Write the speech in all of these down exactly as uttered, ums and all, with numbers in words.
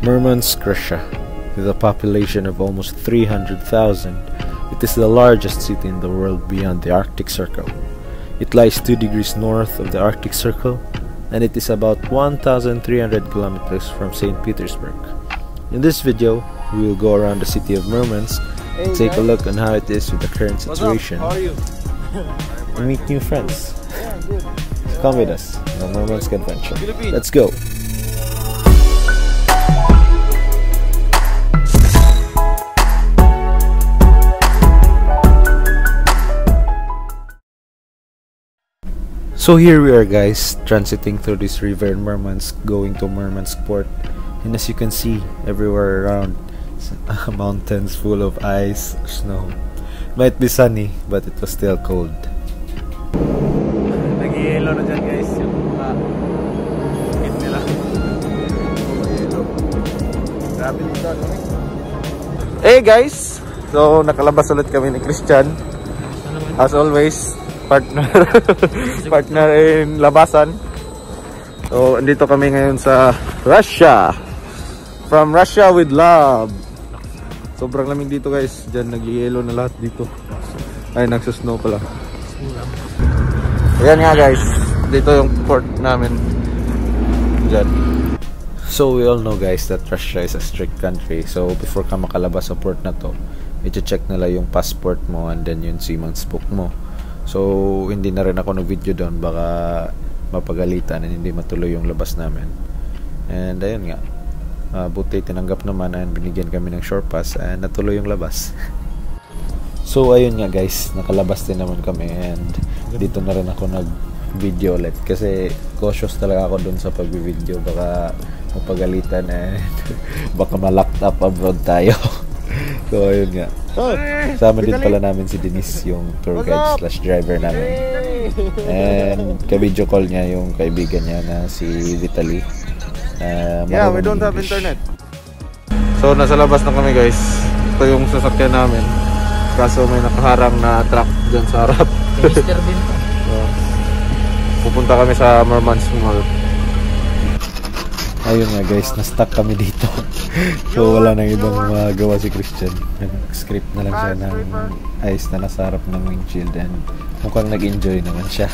Murmansk, Russia, with a population of almost three hundred thousand, it is the largest city in the world beyond the Arctic Circle. It lies two degrees north of the Arctic Circle, and it is about one thousand three hundred kilometers from Saint Petersburg. In this video, we will go around the city of Murmansk and take a look on how it is with the current situation. How are you? We meet new friends. Come with us on Murmansk Convention. Let's go! So here we are, guys, transiting through this river in Murmansk, going to Murmansk port, and as you can see, everywhere around, mountains full of ice, snow. It might be sunny, but it was still cold. Nag-yellow na dyan, guys, yung mga hit nila. Nag-yellow. Grabe dito, ano? Hey guys! So, nakalabas ulit kami ni Christian. As always, partner partner in labasan. So, andito kami ngayon sa Russia. From Russia with love. Sobrang lamig dito, guys. Diyan nag-yellow na lahat dito. Ay, nagsusnow pala. Ayan nga, guys. Dito yung port namin. Diyan. So, we all know, guys, that Russia is a strict country. So, before ka makalabas sa port na to, i-check nila yung passport mo and then yung seaman's book mo. So, hindi na rin ako nag-video doon, baka mapagalitan and hindi matuloy yung labas namin. And ayun nga, uh, buti tinanggap naman and binigyan kami ng shore pass and natuloy yung labas. So ayun nga, guys, nakalabas din naman kami and dito na rin ako nag-video ulit kasi cautious talaga ako doon sa pag-video, baka mapagalitan and baka ma-locked up abroad tayo. So ayun nga. Sama din pala namin si Denise, yung tour guide slash driver namin. And ka-video call niya yung kaibigan niya na si Vitaly. Uh, yeah, we don't have internet. So nasa labas na kami, guys. Ito yung sasakyan namin. Kaso may nakaharang na truck dyan sa harap. So, pupunta kami sa Murmansk Mall. Ayun nga, guys, na-stuck kami dito. So wala nang ibang magawa si Christian. Nag-script na lang siya ng ice na nasa harap ng windshield and mukhang nag-enjoy naman siya.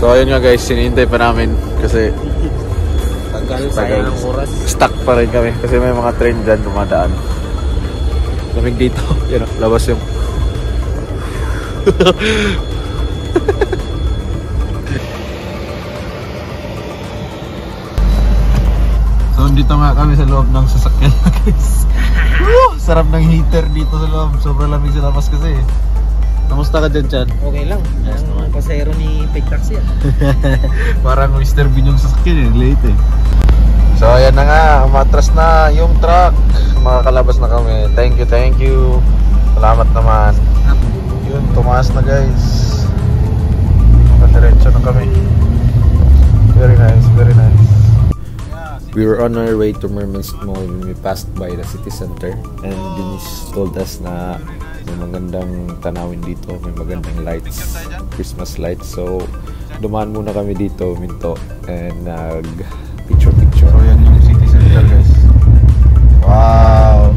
So ayun nga, guys, sinihintay pa namin kasi stuck pa rin kami kasi may mga train dyan dumadaan. Lamig dito. Yan, labas yung dito nga kami sa loob ng sasakyan, guys. Woo! Sarap ng heater dito sa loob. Sobrang lamig sa labas kasi. Kamusta ka dyan, Chad? Okay lang. Ang pasero ni Pig Taxi. Parang Mister Bean yung sasakyan eh. Late eh. So ayan na nga. Matras na yung truck. Makakalabas na kami. Thank you, thank you. Salamat naman. Yun, tumaas na, guys. Nakadiretso na kami. Very nice, very nice. We were on our way to Murmansk Mall when we passed by the city center, and Denise told us na may magandang tanawin dito, may magandang lights, Christmas lights. So, dumaan muna kami dito, minto, and nag-picture-picture. Uh, so, yan yung city center, guys. Wow!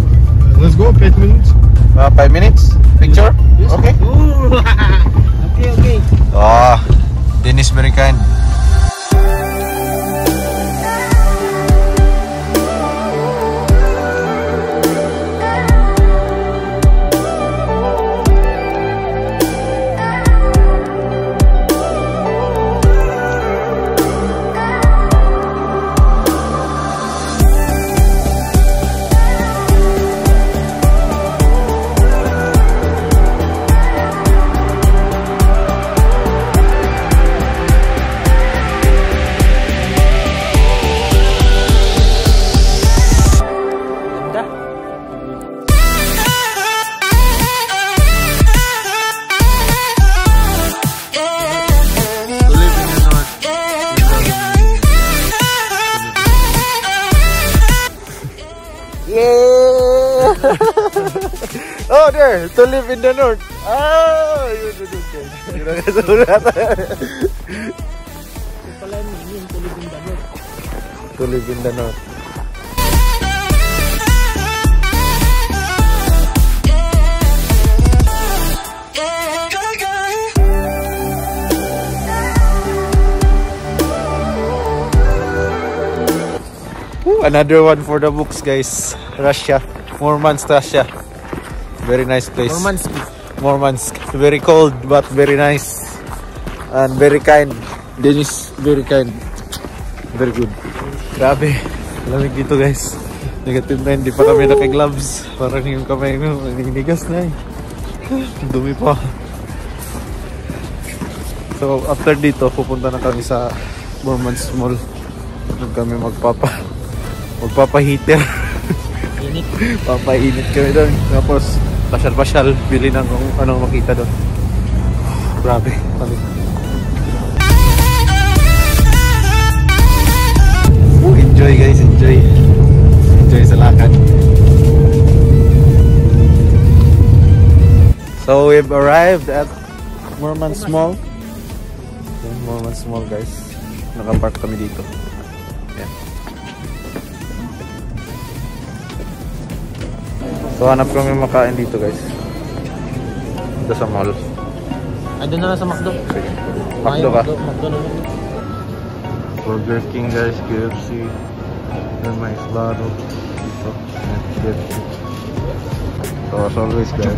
Let's go, five minutes. Uh, five minutes? Picture? Yes. Okay. Okay, okay. Ah, Denise, very kind. Oh, there, to live in the north. Ah, you do do guys. Ito pala yung to live in the north. to live in the north. Ooh, another one for the books, guys. Russia, Murmansk, Russia. Very nice place. Murmansk. Murmansk. Very cold, but very nice and very kind. Denise, very kind. Very good. Grabe. Lamig dito, guys. Negative nine. Di pa kami naka-gloves. Parang yung kamay mo, naninigas na eh. Dumi pa. So, after dito, pupunta na kami sa Murmansk Mall. Doon kami magpapa. Magpapa-heater. Init. Papainit kami doon. Tapos, pasyal-pasyal. Bili ng kung anong makita doon. Grabe. Kami. Oh, enjoy guys. Enjoy. Enjoy sa lakad. So, we've arrived at Murmansk Mall. Okay, Murmansk Mall guys. Nakapark kami dito. So, hanap kami makain dito, guys. Dito sa mall. Ay, doon na lang sa McDo. Sige. McDo ka? McDo na lang. Burger King, guys. K F C. Then may islado. Dito. K F C. So, as always, guys.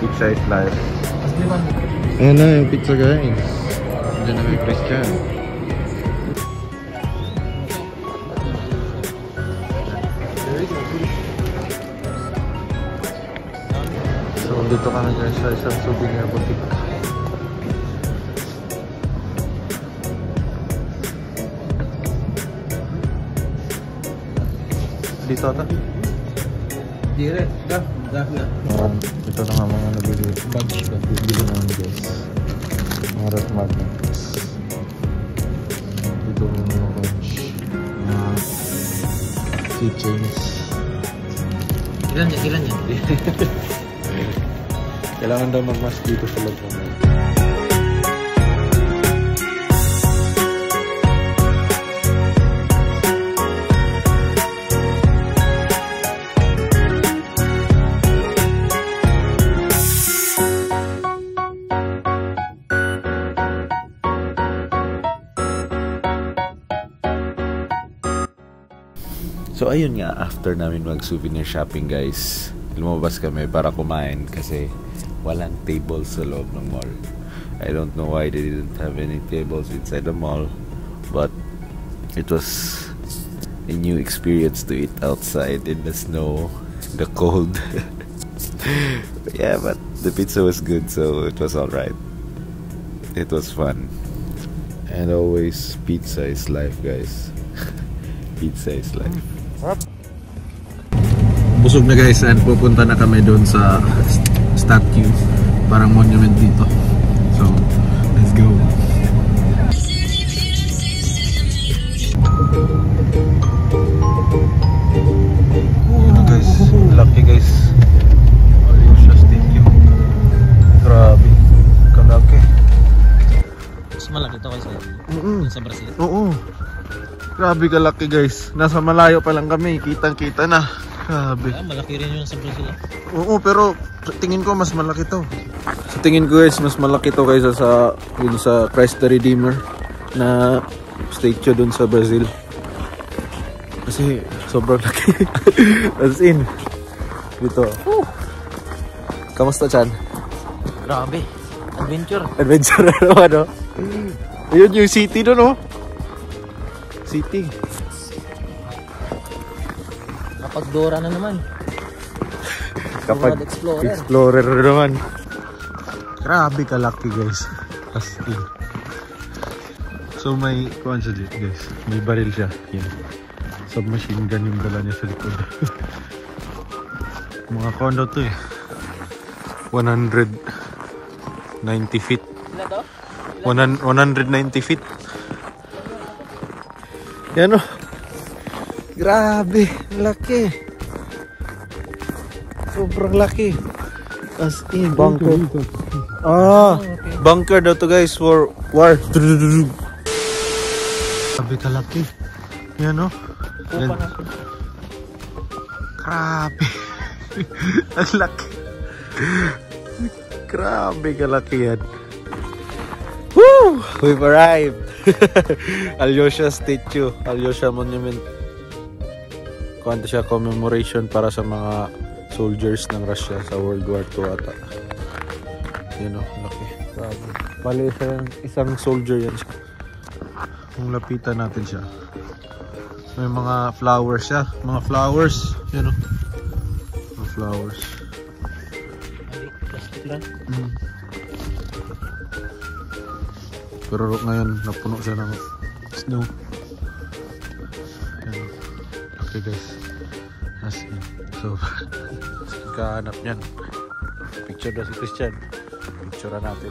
Pizza is life. Ayan na yung pizza, guys. Diyan na may Christian. Dito kami guys sa isang souvenir boutique. Dito ata? Direct ka? Dah na. Dito na nga mga nabili. Badge ka. Bili naman guys. Mga red magnets. Dito mga badge. Mga keychains. Ilan yan? Ilan yan? Kailangan daw mag-mask dito sa loob mo. So ayun nga, after namin mag-souvenir shopping guys, lumabas kami para kumain kasi walang tables sa loob ng mall. I don't know why they didn't have any tables inside the mall, but it was a new experience to eat outside in the snow, the cold. But yeah, but the pizza was good, so it was alright. It was fun. And always, pizza is life, guys. Pizza is life. Busog na guys, and pupunta na kami doon sa statue, parang monument dito. So, let's go. Ano guys, laki guys. Alyosha statue. Grabe, kalaki. Mas malaki ito guys, sa Brazil. Oo, grabe kalaki guys. Nasa malayo pa lang kami, kitang-kita na. Grabe. Ah, malaki rin yung sa Brazil. Oo, pero tingin ko mas malaki to. Sa tingin ko guys, mas malaki to kaysa sa yun sa Christ the Redeemer na statue dun sa Brazil. Kasi sobrang laki. As in, dito. Woo! Kamusta, Chan? Grabe. Adventure. Adventure ano, ano? Ayun yung city dun, oh. City. Kapag Dora na naman. Kapag Dora Explorer. Explorer naman. Grabe kalaki guys. Astig. So may kuwan siya dito guys. May baril siya. Yan. Submachine gun yung dala niya sa likod. Mga condo to eh. one hundred ninety feet. one hundred ninety feet. Yan o. Grabe, laki. Sobrang laki. As in, bunker. Ah, bunker daw to guys for war. Grabe kalaki. Yan o. Grabe. Ang laki. Grabe kalaki yan. Woo! We've arrived. Alyosha statue, Alyosha monument. Kuwanto siya commemoration para sa mga soldiers ng Russia sa World War Two ata. You know, laki. Grabe. Bali isang, isang soldier yan siya. Kung lapitan natin siya. May mga flowers siya, mga flowers, you know. Mga flowers. Mm. Pero ngayon napuno siya ng snow. Ayan. Okay guys. As in. So, kahanap niyan. Picture daw si Christian. Picture natin.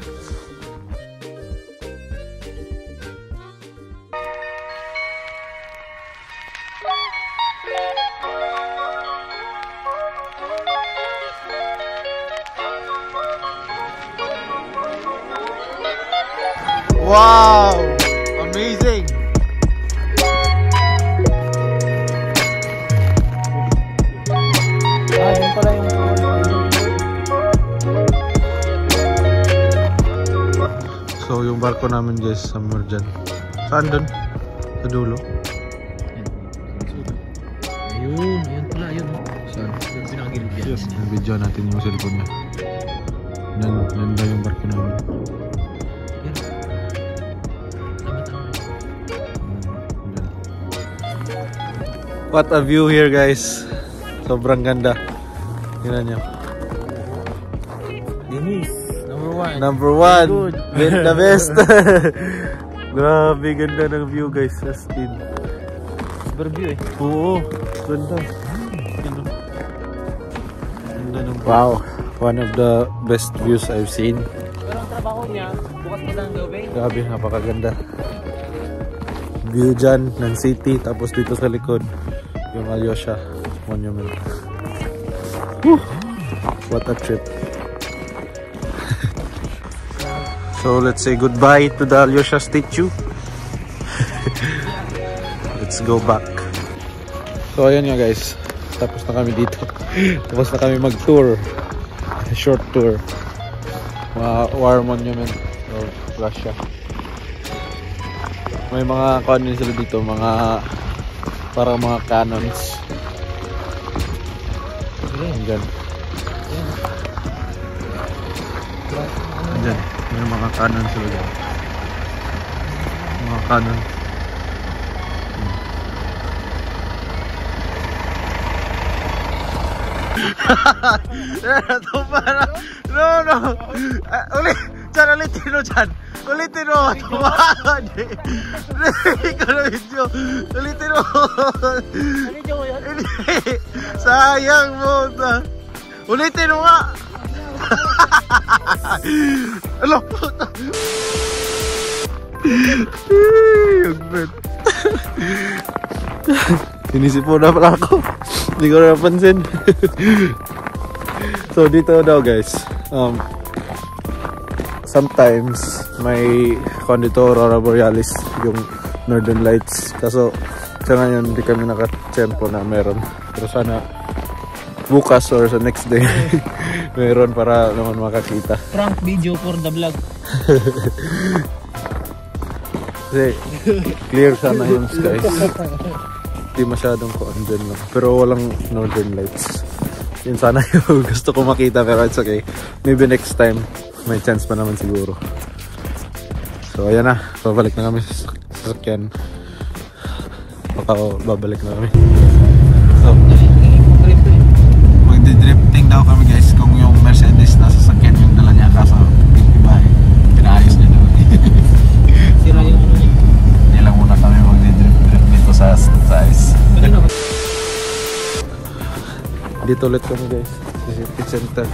Wow! Amazing! Ah, yun pala yung... So, yung barko namin guys, somewhere dyan. Saan dun? Sa dulo? Ayun, ayun pala, ayun. Saan? Yung pinakagilip yan. Yung video natin yung cellphone niya. Nan, nan ba yung barko namin? What a view here guys. Sobrang ganda. Tingnan niyo. Denise, number one. Number one. Good. The best. Grabe, ganda ng view guys. As in. Super view eh. Oo. Ganda. Ganda ng view. Wow. One of the best views I've seen. Pero ang trabaho niya, bukas na lang gawin. Grabe, napakaganda. View dyan ng city. Tapos dito sa likod. Yung Alyosha monument. Woo! What a trip. So let's say goodbye to the Alyosha statue. Let's go back. So ayun nga guys, tapos na kami dito. Tapos na kami mag tour. Short tour. Mga war monument of Russia. May mga kanon sila dito, mga para mga cannons. Diyan. Diyan. May mga cannon sila dyan. Mga cannon. Ito para... No, no! Uh, ulit! Diyan, ulit tino dyan! Ulitin mo! Tumahan! Hindi ko na video! Ulitin mo! Video ko yan? Sayang mo! Ulitin mo nga! Alam mo! Yugbert! Inisip mo na pala ako! Hindi ko na napansin! So dito daw guys, um, sometimes may condito aurora borealis yung northern lights, kaso sa ngayon hindi kami nakatempo na meron, pero sana bukas or sa next day meron para naman makakita. Prank video for the vlog. Kasi clear sana yung skies, hindi masyadong condon lang, pero walang northern lights. Yun sana yung gusto ko makita, pero it's okay, maybe next time. May chance pa naman siguro. So ayan na, babalik na kami sa sakyan. Baka babalik na kami. So magdi-drifting daw kami guys. Kung yung Mercedes na sasakyan yung dala niya, kaso iba eh, pinaayos niya doon. Sira yung ano niya. Hindi lang muna kami magdi-drift-drift dito sa size. Dito ulit kami guys, sa City Center.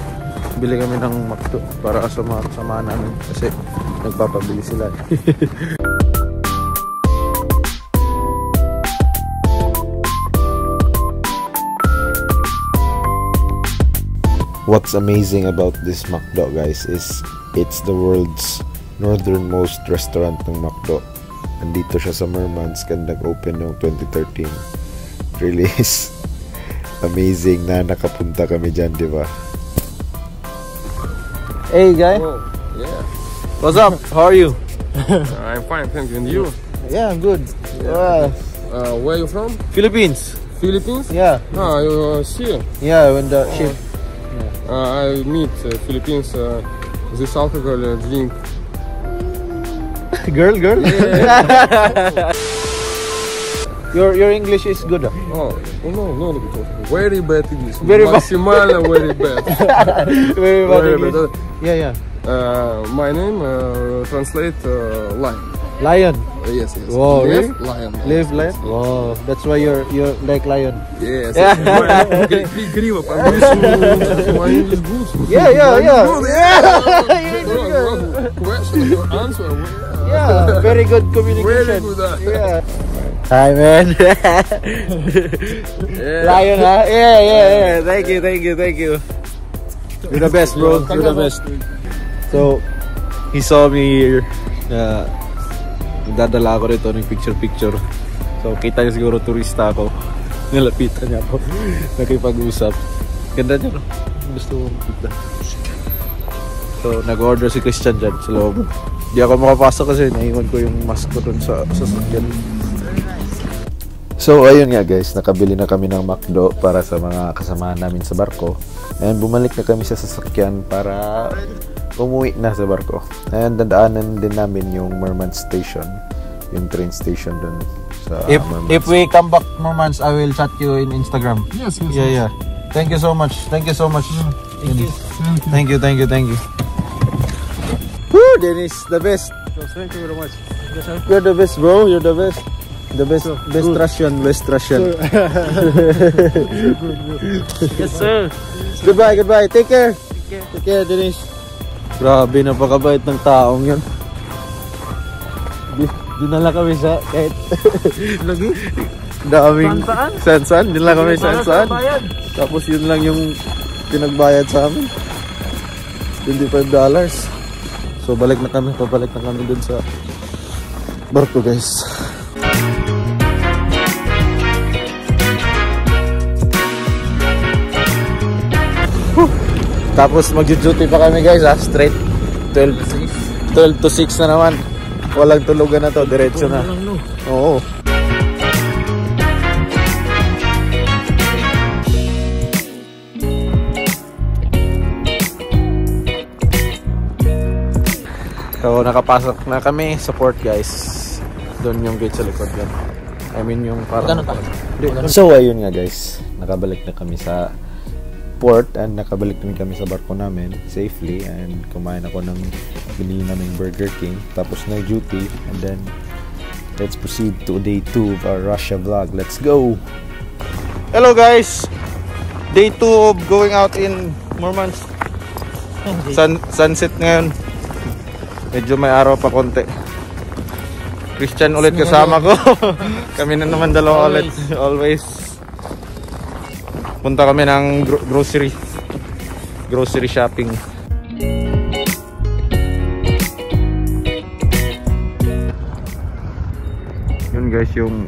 Bili kami ng McDo para sama samahan namin kasi nagpapabili sila. What's amazing about this McDo guys is it's the world's northernmost restaurant ng McDo. Andito siya sa Murmansk and nag-open noong twenty thirteen. really is amazing na nakapunta kami dyan, di ba? Hey, guy. Hello. Yeah. What's up? How are you? uh, I'm fine, thank you. And you? Yeah, I'm good. Yeah. Uh, where are you from? Philippines. Philippines? Yeah. Ah, you uh, see? Yeah, I went the uh, ship. Yeah. Uh, I meet uh, Philippines uh, this alcohol uh, drink. Girl, girl. Yeah. Your your English is good. Huh? Oh no, no, very bad English. Very bad. very bad. very bad. Very bad. Yeah, yeah. Uh, my name uh, translate uh, lion. Lion. Uh, yes, yes. Wow, live really? Lion. Live lion. Yes. Wow, that's why you're you're like lion. Yes. yes. yeah, yeah, yeah. Question, your answer. Yeah, very good communication. Very good. Yeah. Hi man. yeah. Lion, huh? Yeah, yeah, yeah. Thank you, thank you, thank you. You're the best, bro. You're the best. So, he saw me uh, dadala ako rito ng picture-picture. So, kita niya siguro turista ako. Nilapitan niya ako. Nakipag-usap. Ganda niya, no? Gusto mong kita. So, nag-order si Christian dyan sa loob. Di ako makapasok kasi naiwan ko yung mask ko dun sa sasakyan. So ayun nga guys, nakabili na kami ng McDo para sa mga kasama namin sa barko. And bumalik na kami sa sasakyan para umuwi na sa barko. And dandaanan din namin yung Murmansk station, yung train station dun sa if, Murmansk. If we come back Murmansk, I will chat you in Instagram. Yes, yes, yeah, yes. yeah. Thank you so much. Thank you so much. Thank you. Thank you, thank you, thank you. Woo, Denise, the best. Thank you very much. You're the best, bro. You're the best. The best, sure, best good. Russian, best Russian. Sure. Yes, sir. Goodbye, goodbye. Take care. Take care, Take care Denise. Grabe, napakabait ng taong yun. Dinala kami sa kahit... Lagi? Daming... Saan saan? Saan? Dinala kami saan saan? Tapos yun lang yung pinagbayad sa amin. twenty-five dollars. So, balik na kami. Pabalik na kami dun sa barko, guys. Tapos mag-duty pa kami guys ha, straight twelve to six na naman. Walang tulugan na to, diretso na. Oo. So nakapasok na kami sa port guys. Doon yung gate sa likod yun. I mean yung parang... So ayun nga guys, nakabalik na kami sa... port and nakabalik namin kami sa barko namin safely and kumain ako ng binili namin Burger King tapos na duty and then let's proceed to day two of our Russia vlog. Let's go! Hello guys! Day two of going out in Murmansk. Sun sunset ngayon. Medyo may araw pa konti. Christian ulit kasama ko. Kami na naman dalawa ulit. Always. Punta kami ng gro grocery grocery shopping. Yun guys yung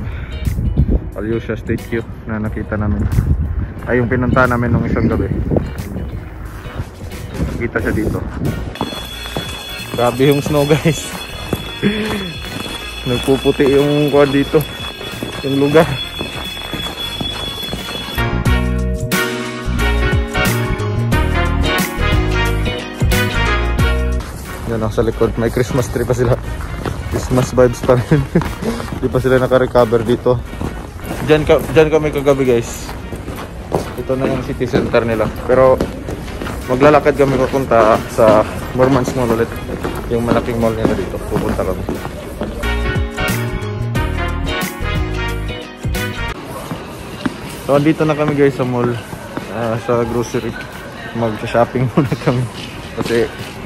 Alyosha statue na nakita namin. Ay yung pinunta namin nung isang gabi. Kita siya dito. Grabe yung snow guys. Nagpuputi yung kuwan dito. Yung lugar. Nasa likod, may Christmas tree pa sila. Christmas vibes pa rin. Hindi pa sila naka-recover dito. Diyan, ka, diyan kami kagabi guys. Ito na yung city center nila. Pero maglalakad kami papunta sa Murmansk Mall ulit. Yung malaking mall nila dito. Pupunta kami. So dito na kami guys sa mall. Uh, sa grocery. Mag-shopping muna kami. Kasi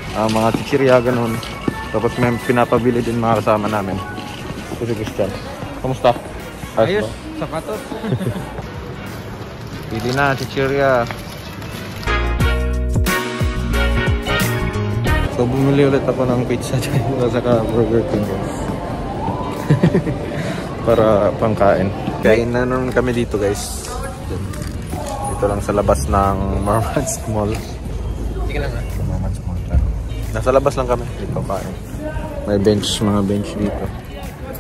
Uh, mga chichirya, ganun. Tapos may pinapabili din mga kasama namin. Ito si Christian. Kamusta? Ayos, sakatot. Pili na, chichirya. So bumili ulit ako ng pizza dyan. Saka burger king. Para pangkain. Kain na naman kami dito, guys. Dito lang sa labas ng Murmansk Mall. Hindi ka lang ha? Murmansk Mall lang. Nasa labas lang kami. Dito kain. May bench, mga bench dito.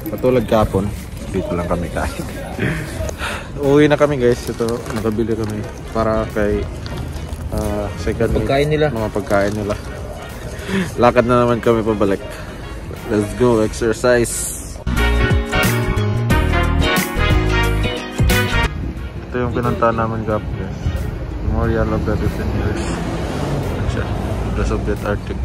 Patulad kapon, dito lang kami kain. Uwi na kami, guys. Ito, nakabili kami para kay uh, second pagkain nila. Mga pagkain nila. Lakad na naman kami pabalik. Let's go, exercise! Ito yung pinuntahan namin gap, guys. Memorial of the Defenders. The Soviet Arctic.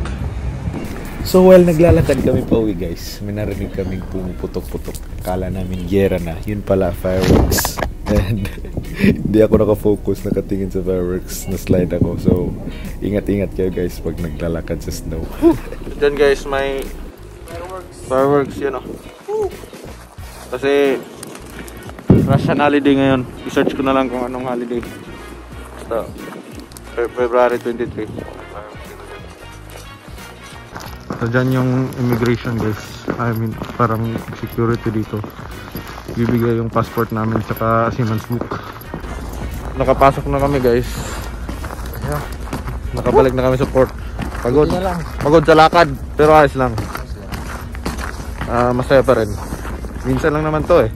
So while naglalakad kami pa uwi, guys, may narinig kaming pumuputok-putok. Akala namin giyera na. Yun pala, fireworks. And hindi ako nakafocus, nakatingin sa fireworks, na-slide ako. So ingat-ingat kayo, guys, pag naglalakad sa snow. Then guys, may fireworks yun o. Kasi Russian holiday ngayon. I-search ko na lang kung anong holiday. So February twenty-three. So dyan yung immigration, guys. I mean, parang security dito. Bibigay yung passport namin tsaka Siemens book. Nakapasok na kami, guys. Yeah. Nakabalik na kami sa port. Pagod. Pagod sa lakad. Pero ayos lang. Uh, masaya pa rin. Minsan lang naman to eh.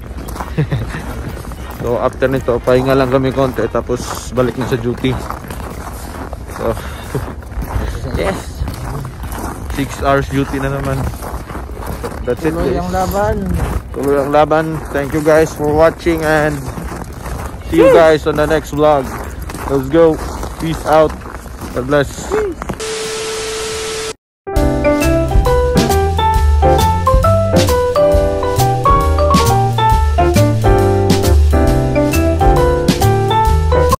So after nito, pahinga lang kami konti. Tapos balik na sa duty. So yes. six hours duty na naman. That's it, guys. Tuloy ang laban. Tuloy ang laban. Thank you, guys, for watching and see you guys on the next vlog. Let's go. Peace out. God bless.